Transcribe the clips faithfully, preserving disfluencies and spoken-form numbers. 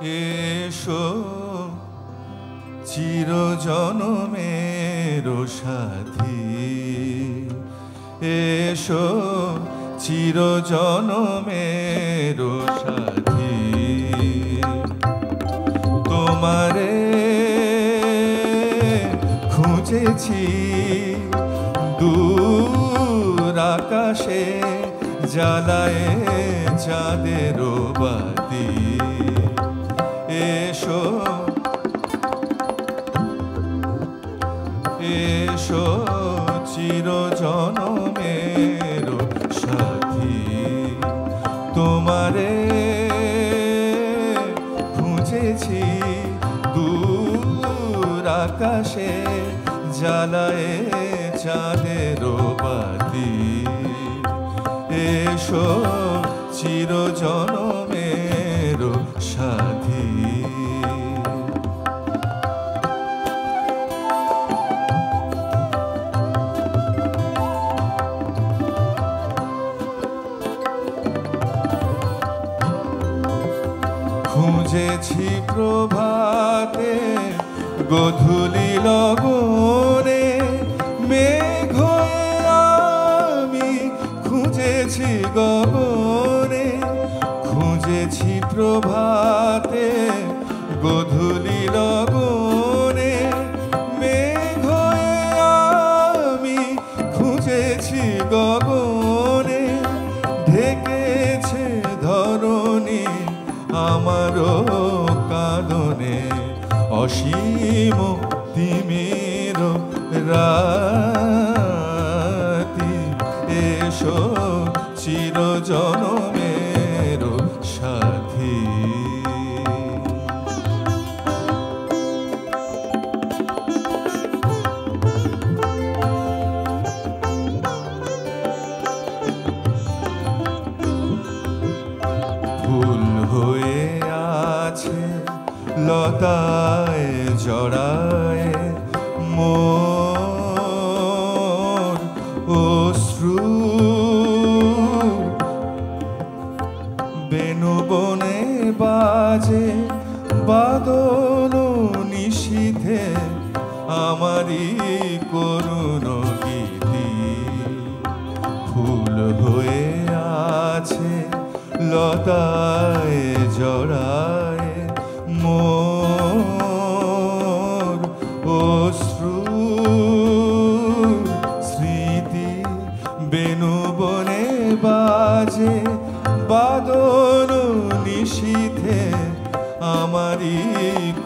এসো চির জনমের সাথী, এসো চির জনমের সাথী। তোমারে খুঁজেছি দূর আকাশে জ্বালায় চাঁদের বাতি, এসো এসো চির জনমের সাথী। তোমারে খুঁজেছি দূর আকাশে জ্বালায় চাঁদের বাতি, এসো চির জনমের সাথী। খুঁজেছি প্রভাতে গধূলি লগনে, মেঘ আমি খুঁজেছি গগনে। খুঁজেছি প্রভাতে গধূলি লগনে, মেঘ আমি খুঁজেছি গগনে। ঢেকেছে ধরণী আমারও কাঁদনে, অসীম তিমির রাতি, এসো চির জনমের সাথী। ফুল হয়ে আছে লতায় জড়ায় মোর অশ্রু, বেনু বনে বাজে বাদল নিশীথে আমারই করুণ গীতি। ফুল হয়ে আছে লতায় জড়ায় মোর অশ্রু, স্মৃতি বেনু বনে বাজে বাদল নিশীথে আমারই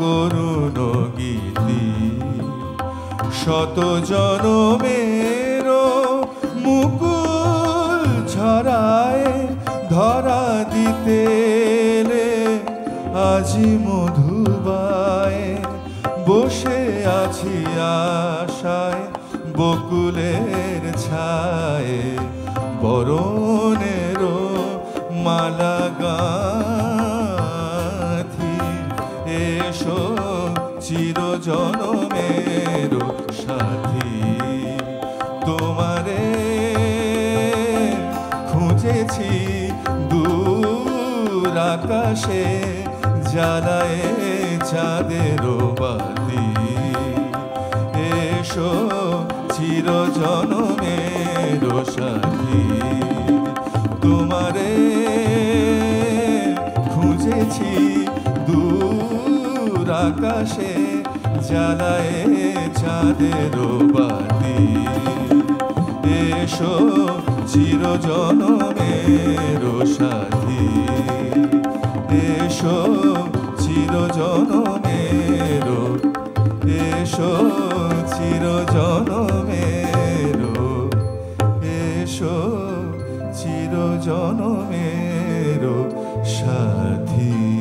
করুণ গীতি। শত জনমের মুকুল ছড়ায় ধরা দিতে, আজি মধুবায় বসে আছি আশায় বকুলের ছায়ে। বরণের মালা গাঁথি, এসো চির জনমের সাথী। তোমারে খুঁজেছি দূর আকাশে জ্বালায় চাঁদের বাতি, এসো চির জনমের সাথী। তোমারে খুঁজেছি দূর আকাশে জ্বালায় চাঁদের বাতি, এসো চির জনমের সাথী। এসো চির জনমের, এসো চির জনমের, এসো চির জনমের সাথী।